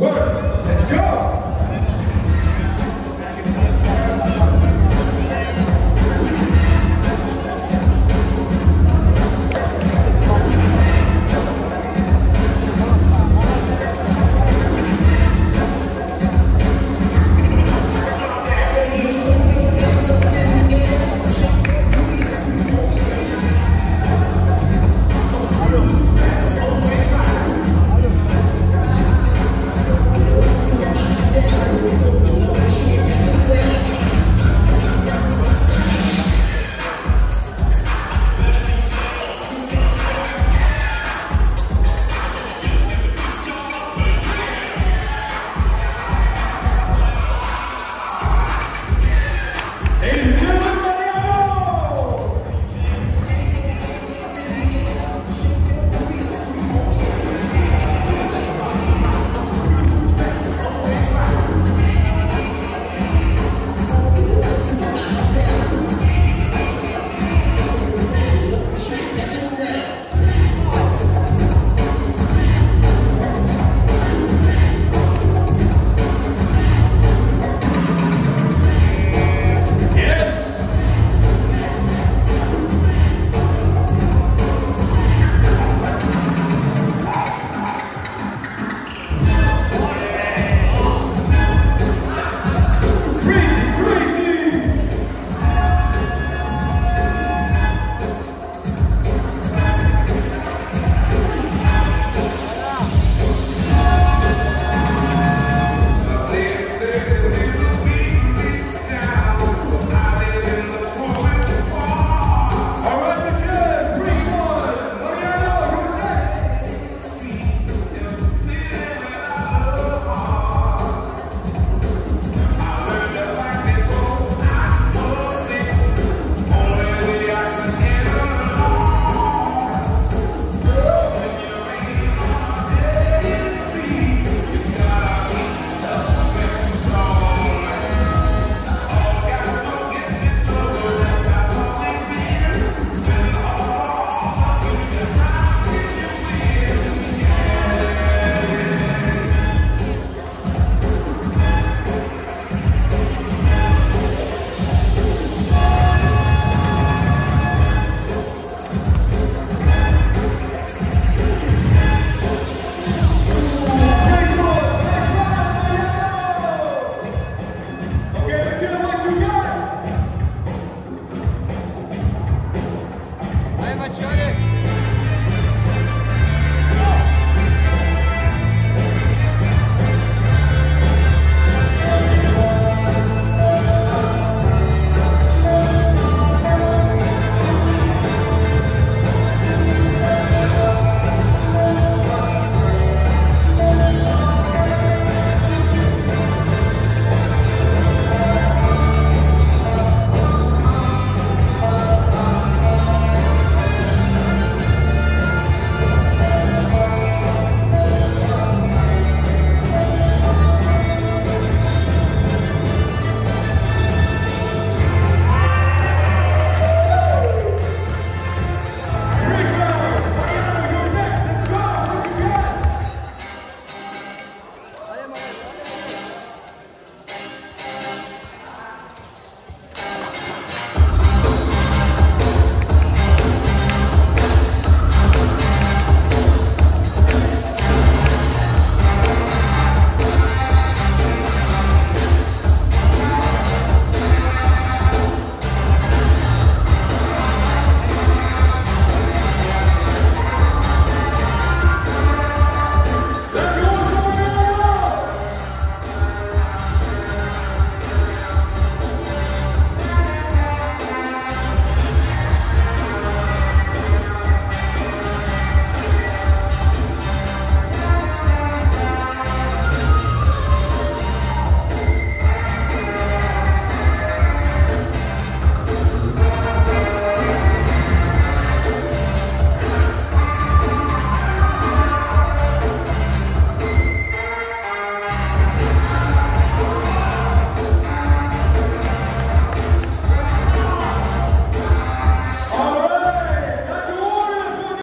Work.